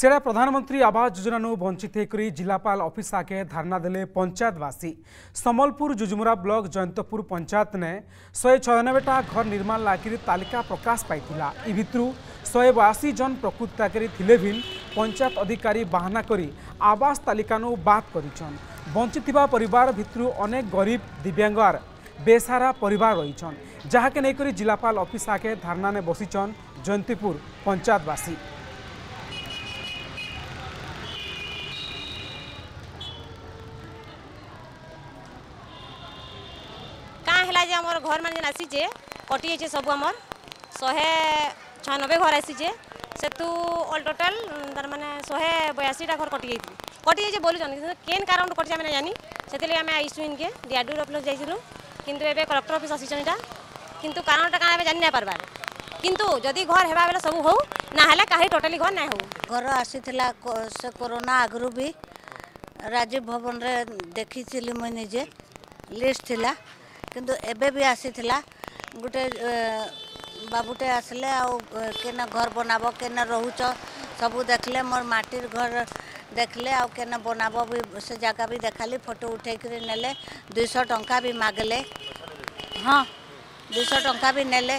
सेड़ा प्रधानमंत्री आवास योजना वंचित होकर जिलापाल ऑफिस आगे धरना देले पंचायतवासी। संबलपुर जुजुमरा ब्लॉक जयंतपुर पंचायत ने 196टा घर निर्माण लगी तालिका प्रकाश पाइथिला। ई भितरु 182 जन प्रकृत ताकरी थिले भी पंचायत अधिकारी बाहना करी आवास तालिकानु बात करिछन। वंचित थिबा परिवार भितरु अनेक गरीब दिव्यांगर बेसहारा परिवार रहिछन, जहाके नेकरी जिलापाल ऑफिस आगे धरना ने बसिछन जयंतपुर पंचायतवासी। आमर घर मान जेन आसी जे कटी जे सब आमर 196 घर आसी जे सेतु ऑल टोटल तार माने 182टा घर कटी जे बोलु जन केन कारण कटी माने जानी सेतले हमें आइसु इनके डिआडू अपलोड जाइसिलु किंतु एबे कलेक्टर ऑफिस आसी जन किंतु कारणटा का एबे जानि ना परबार किंतु जदी घर हेबा बेला सब हो ना हला काहे टोटली घर ना हो घर आसीथिला से कोरोना आगरु भी राजीव भवन रे देखिसिलि माने जे लिस्ट थिला किंतु एबे भी आसीथिला गुटे बाबूटे आसले आउ केना घर बनाबो केना रहुछ सब देखले मोर माटीर घर देखले आउ केना बनाबो भी से जगह भी देखाली फोटो उठे कर नेले 200 टंका भी मागले। हाँ 200 टंका भी नेले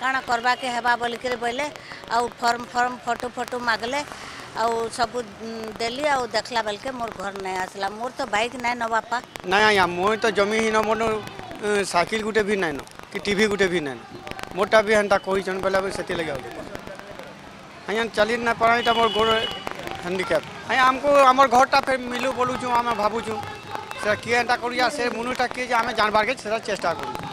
काना करबा के हेबा बोल के बोले आउ फॉर्म फोटो मागले आउ सब देली आउ देखला बोल के मोर घर नै आसला। मोर तो बाइक नै न बापा नै या मोर तो जमी ही न मोर साइकिल गुटे भी नाइन कि टीवी गुटे भी नाइन मोटा भी हंता कोई जन बोला से लगे हाँ चली ना पारा मोर गोड़ हैंडिकैप हाँ आमको आम घरटा फिर मिलू बोलूँ आम भावुँ से किए हंता करूँ से मुनुटा किए जानबार के चेस्टा करूँ।